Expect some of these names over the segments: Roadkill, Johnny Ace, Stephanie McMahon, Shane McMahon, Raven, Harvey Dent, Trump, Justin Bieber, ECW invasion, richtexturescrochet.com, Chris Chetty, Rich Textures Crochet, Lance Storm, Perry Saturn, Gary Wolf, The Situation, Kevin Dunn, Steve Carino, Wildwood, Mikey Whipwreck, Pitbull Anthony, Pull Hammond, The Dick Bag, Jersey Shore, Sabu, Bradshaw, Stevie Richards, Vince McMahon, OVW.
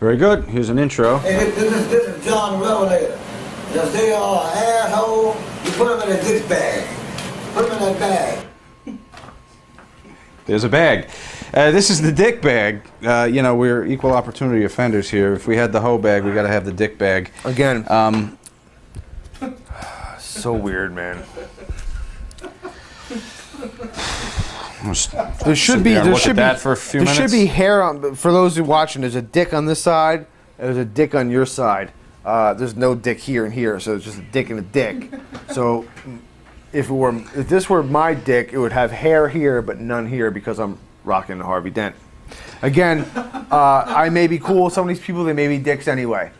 Very good. Here's an intro. Hey, this is John Revelator. Just say, oh, asshole, you put him in a dish bag. Put him in that bag. There's a bag. This is the dick bag. You know, we're equal opportunity offenders here. If we had the hoe bag, we got to have the dick bag. Again. So weird, man. There should be hair on. For those who are watching, there's a dick on this side. There's a dick on your side. There's no dick here and here, so it's just a dick and a dick. So. If this were my dick, it would have hair here, but none here because I'm rocking Harvey Dent. Again, I may be cool with some of these people, they may be dicks anyway.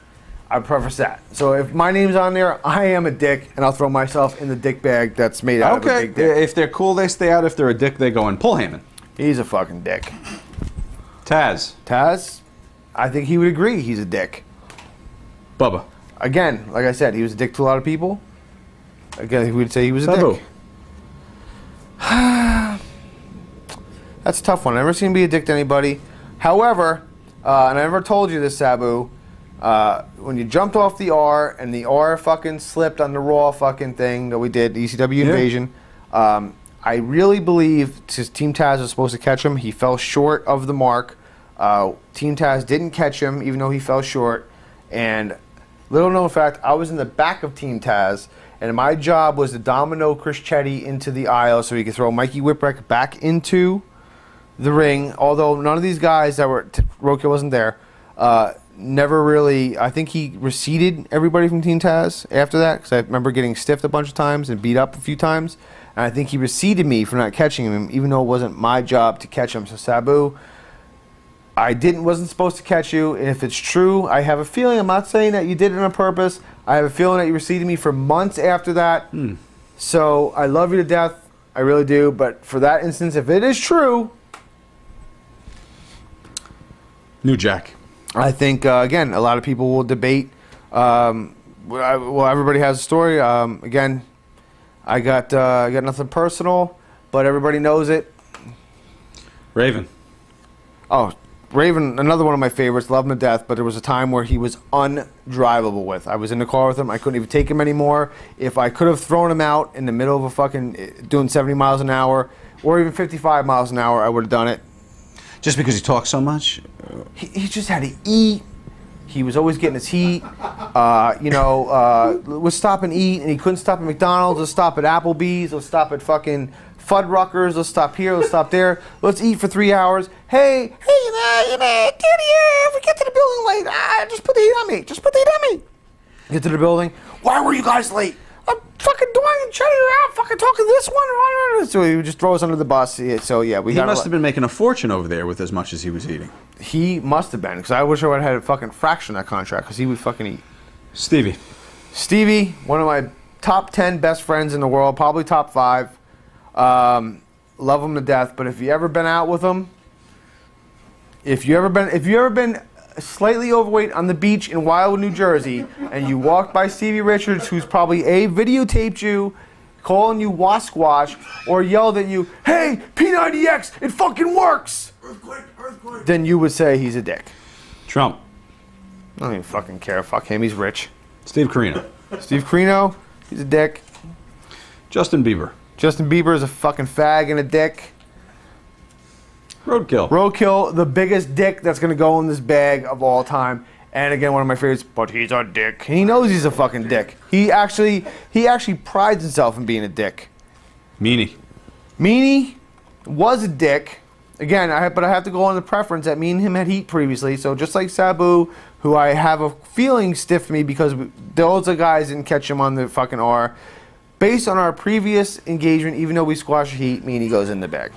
I preface that. So if my name's on there, I am a dick, and I'll throw myself in the dick bag that's made out of a big dick. If they're cool, they stay out. If they're a dick, they go in. Pull Hammond. He's a fucking dick. Taz. Taz, I think he would agree he's a dick. Bubba. Again, like I said, he was a dick to a lot of people. Again, he would say he was a dick. That's a tough one. I've never seen him be a dick to anybody. However, and I never told you this, Sabu, when you jumped off the R and the R fucking slipped on the Raw fucking thing that we did, the ECW invasion, I really believe Team Taz was supposed to catch him. He fell short of the mark. Team Taz didn't catch him, even though he fell short. And little known fact, I was in the back of Team Taz. And my job was to domino Chris Chetty into the aisle so he could throw Mikey Whipwreck back into the ring. Although none of these guys that were, Roadkill wasn't there, never really, I think he receded everybody from Team Taz after that. Because I remember getting stiffed a bunch of times and beat up a few times. And I think he receded me for not catching him, even though it wasn't my job to catch him. So Sabu, I wasn't supposed to catch you. And if it's true, I have a feeling, I'm not saying that you did it on purpose. I have a feeling that you receded me for months after that. So I love you to death. I really do. But for that instance, if it is true. New Jack. I think, again, a lot of people will debate. Well, everybody has a story. Again, I got nothing personal, but everybody knows it. Raven. Oh, Raven, another one of my favorites, love him to death, but there was a time where he was undrivable with. I was in the car with him. I couldn't even take him anymore. If I could have thrown him out in the middle of a fucking, doing 70 miles an hour, or even 55 miles an hour, I would have done it. Just because he talked so much? He just had to eat. He was always getting his heat. You know, would stop and eat, and he couldn't stop at McDonald's, let's stop at Applebee's, let's stop at fucking Fuddruckers, let's stop here, let's stop there, let's eat for 3 hours. Hey, you know, Daddy, if we get to the building late, just put the heat on me, just put the heat on me. Get to the building, why were you guys late? I'm fucking doing, shutting her out, fucking talking this one. So he would just throw us under the bus. So yeah, he must have been making a fortune over there with as much as he was eating. He must have been, because I wish I would have had a fucking fraction of that contract, because he would fucking eat. Stevie. Stevie, one of my top 10 best friends in the world, probably top 5. Love him to death, but if you ever been out with him, if you ever been slightly overweight on the beach in Wildwood, New Jersey, and you walked by Stevie Richards, who's probably videotaped you, calling you wasquash, or yelled at you, hey, P90X, it fucking works! Earthquake, earthquake. Then you would say he's a dick. Trump. I don't even fucking care. Fuck him, he's rich. Steve Carino. Steve Carino, he's a dick. Justin Bieber. Justin Bieber is a fucking fag and a dick. Roadkill. Roadkill, the biggest dick that's going to go in this bag of all time. And again, one of my favorites, but he's a dick. He knows he's a fucking dick. He actually prides himself in being a dick. Meanie. Meanie was a dick. Again, but I have to go on the preference that me and him had heat previously. So just like Sabu, who I have a feeling stiffed me because those guys didn't catch him on the fucking R. Based on our previous engagement, even though we squash heat, Meanie goes in the bag.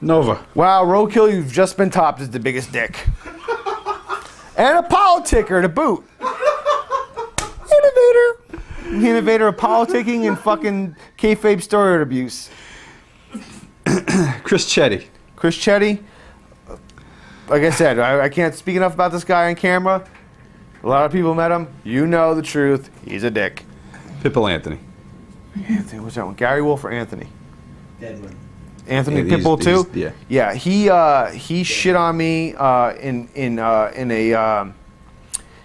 Nova. Wow, Roadkill, you've just been topped as the biggest dick. And a politicker to boot. Innovator. The innovator of politicking and fucking kayfabe steroid abuse. Chris Chetty. Chris Chetty. Like I said, I can't speak enough about this guy on camera. A lot of people met him. You know the truth. He's a dick. Pitbull Anthony. Anthony, what's that one? Gary Wolf or Anthony? Deadwood. Anthony Pitbull too? Yeah. Yeah, he shit on me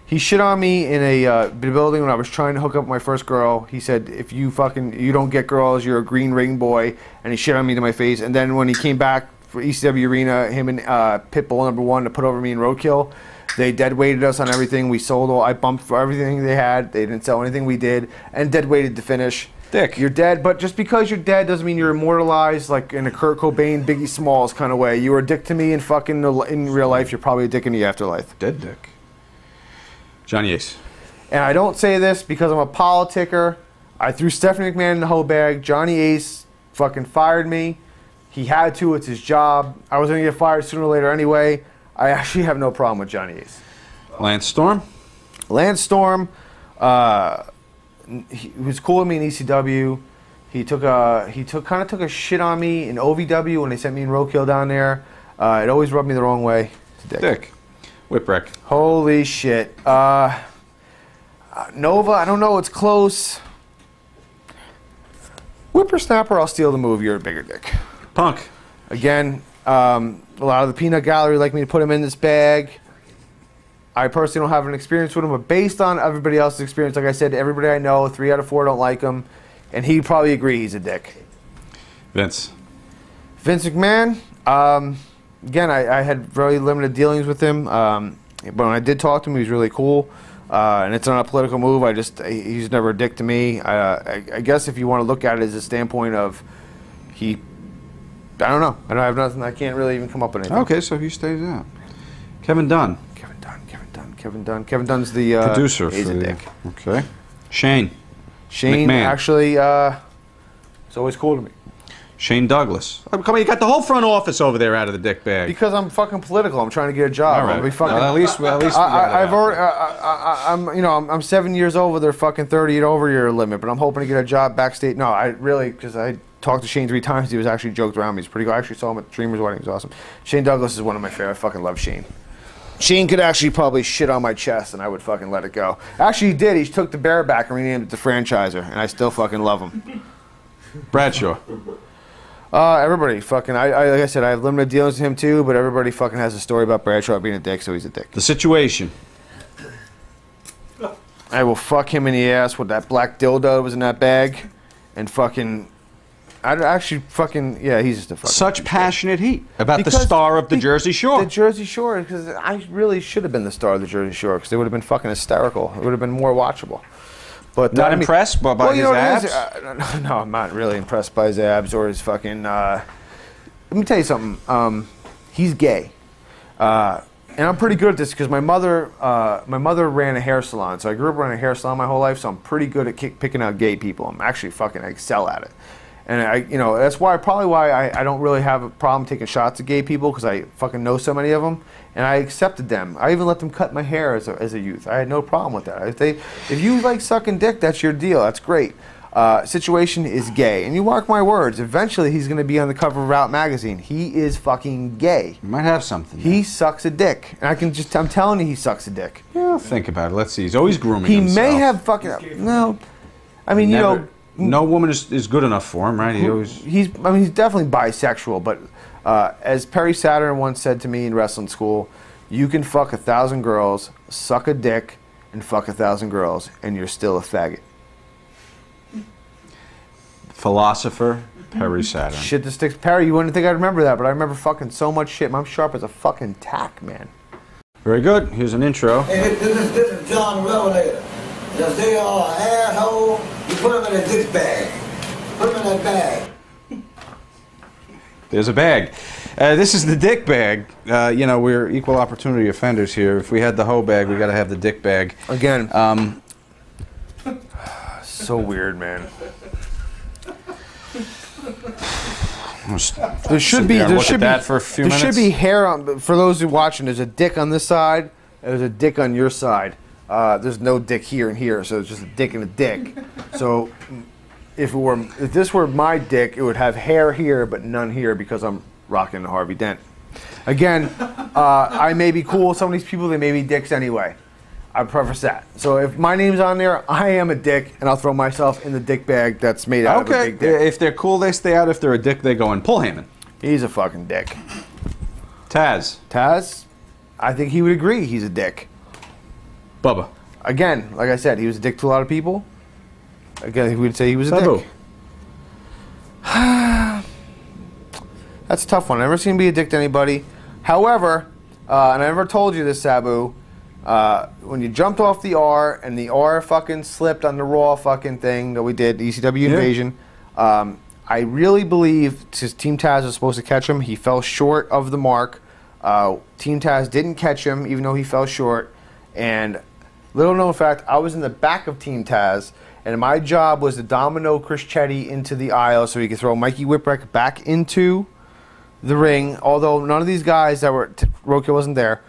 he shit on me in a building when I was trying to hook up with my first girl. He said, if you fucking, you don't get girls, you're a green ring boy. And he shit on me to my face. And then when he came back for ECW Arena, him and Pitbull #1 to put over me in Roadkill, they deadweighted us on everything. We sold all, I bumped for everything they had. They didn't sell anything we did. And deadweighted to finish. Dick. You're dead, but just because you're dead doesn't mean you're immortalized like in a Kurt Cobain, Biggie Smalls kind of way. You were a dick to me in fucking in real life. You're probably a dick in the afterlife. Dead dick. Johnny Ace. And I don't say this because I'm a politicker. I threw Stephanie McMahon in the hoe bag. Johnny Ace fucking fired me. He had to. It's his job. I was going to get fired sooner or later anyway. I actually have no problem with Johnny Ace. Lance Storm. Lance Storm. He was cool with me in ECW. He kind of took a shit on me in OVW when they sent me in Roadkill down there. It always rubbed me the wrong way. It's a dick. Whipwreck. Holy shit. Nova, I don't know. It's close. Whippersnapper, I'll steal the move. You're a bigger dick. Punk. Again, a lot of the peanut gallery like me to put him in this bag. I personally don't have an experience with him, but based on everybody else's experience, like I said, everybody I know, 3 out of 4 don't like him, and he'd probably agree he's a dick. Vince. Vince McMahon. Again, I had very limited dealings with him, but when I did talk to him, he was really cool. And it's not a political move. He's never a dick to me. I guess if you want to look at it as a standpoint of I don't know. I have nothing. I can't really even come up with anything. Okay, so he stays out. Kevin Dunn. Kevin Dunn's the producer. He's a dick. Okay. Shane. Shane McMahon. Actually, it's always cool to me. Shane Douglas. Come on, you got the whole front office over there out of the dick bag. Because I'm fucking political. I'm trying to get a job. All right. I'll be fucking, no, at least. I'm 7 years over their fucking 30 and over year limit, but I'm hoping to get a job backstage. No, I really, because I talked to Shane 3 times. He was actually joked around me. He's pretty cool. I actually saw him at Dreamer's wedding. It was awesome. Shane Douglas is one of my favorite. I fucking love Shane. Shane could actually probably shit on my chest, and I would fucking let it go. Actually, he did. He took the bear back and renamed it the Franchiser, and I still fucking love him. Bradshaw. Everybody fucking. Like I said, I have limited dealings with him too, but everybody fucking has a story about Bradshaw being a dick, so he's a dick. The Situation. I will fuck him in the ass with that black dildo that was in that bag, and fucking. Yeah, he's just a fucking... Such passionate heat about the star of the Jersey Shore. The Jersey Shore, because I really should have been the star of the Jersey Shore, because they would have been fucking hysterical. It would have been more watchable. But not impressed by his abs? No, I'm not really impressed by his abs or his fucking... let me tell you something. He's gay. And I'm pretty good at this, because my mother ran a hair salon, so I grew up running a hair salon my whole life, so I'm pretty good at picking out gay people. I'm actually fucking... I excel at it. And that's probably why I don't really have a problem taking shots at gay people, because I fucking know so many of them, and I accepted them. I even let them cut my hair as a youth. I had no problem with that. If you like sucking dick, that's your deal. That's great. Situation is gay, and you mark my words. Eventually, he's going to be on the cover of Route magazine. He is fucking gay. You might have something. He sucks a dick, and I'm telling you, he sucks a dick. Yeah, think about it. Let's see. He's always grooming himself. He may have fucking no. I mean, never. No woman is good enough for him, right? He's definitely bisexual, but as Perry Saturn once said to me in wrestling school, you can fuck 1,000 girls, suck a dick, and fuck 1,000 girls, and you're still a faggot. Philosopher Perry Saturn. Shit that sticks. Perry, you wouldn't think I'd remember that, but I remember fucking so much shit. I'm sharp as a fucking tack, man. Very good. Here's an intro. Hey, this is John Revelator. Because they are an asshole, you put them in a dick bag. Put them in that bag. There's a bag. This is the dick bag. We're equal opportunity offenders here. If we had the hoe bag, we got to have the dick bag. Again. So weird, man. There should be hair on. For those who are watching, there's a dick on this side. There's a dick on your side. There's no dick here and here, so it's just a dick and a dick. So if this were my dick, it would have hair here but none here, because I'm rocking Harvey Dent. Again, I may be cool with some of these people. They may be dicks anyway. I preface that. So if my name's on there, I am a dick, and I'll throw myself in the dick bag that's made out of a big dick. If they're cool, they stay out. If they're a dick, they go in. Pull Hammond. He's a fucking dick. Taz. Taz, I think he would agree he's a dick. Bubba. Again, like I said, he was a dick to a lot of people. Again, he would say he was Sabu. A dick. That's a tough one. I've never seen him be a dick to anybody. However, and I never told you this, Sabu, when you jumped off the R and the R fucking slipped on the Raw fucking thing that we did, ECW invasion, I really believe Team Taz was supposed to catch him. He fell short of the mark. Team Taz didn't catch him, even though he fell short. And little known fact, I was in the back of Team Taz, and my job was to domino Chris Chetty into the aisle so he could throw Mikey Whipwreck back into the ring. Although none of these guys that were, Roadkill wasn't there,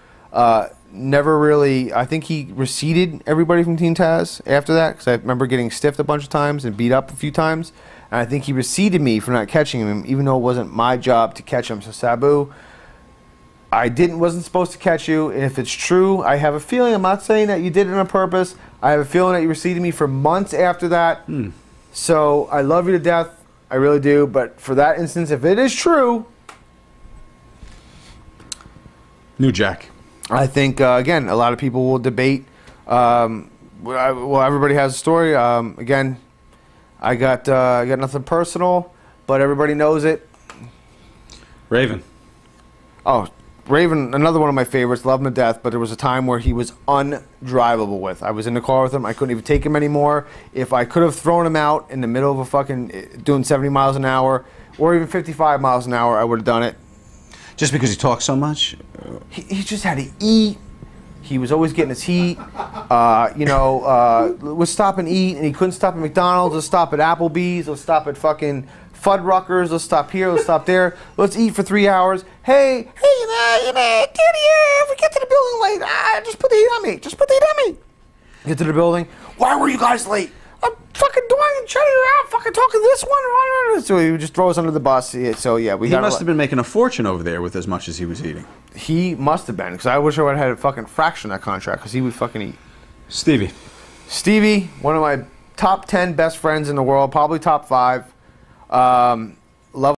never really, I think he receded everybody from Team Taz after that, because I remember getting stiffed a bunch of times and beat up a few times. And I think he receded me for not catching him, even though it wasn't my job to catch him. So Sabu, I wasn't supposed to catch you, and if it's true, I have a feeling, I'm not saying that you did it on purpose, I have a feeling that you receded me for months after that. So I love you to death, I really do, but for that instance, if it is true... New Jack. I think, again, a lot of people will debate, well, everybody has a story, again, I got nothing personal, but everybody knows it. Raven. Oh, Raven, another one of my favorites, love him to death, but there was a time where he was undrivable with. I was in the car with him. I couldn't even take him anymore. If I could have thrown him out in the middle of a fucking, doing 70 miles an hour, or even 55 miles an hour, I would have done it. Just because he talked so much? He just had to eat. He was always getting his heat. You know, would stop and eat, and he couldn't stop at McDonald's. Let's stop at Applebee's. Let's stop at fucking... Fuddruckers, let's stop here, let's stop there, let's eat for 3 hours. Hey, you know, Daddy, if we get to the building late, just put the heat on me, just put the heat on me. Get to the building, why were you guys late? I'm fucking doing, shutting around, fucking talking to this one. So he would just throw us under the bus, so yeah. He must have been making a fortune over there with as much as he was eating. He must have been, because I wish I would have had a fucking fraction of that contract, because he would fucking eat. Stevie. Stevie, one of my top 10 best friends in the world, probably top 5.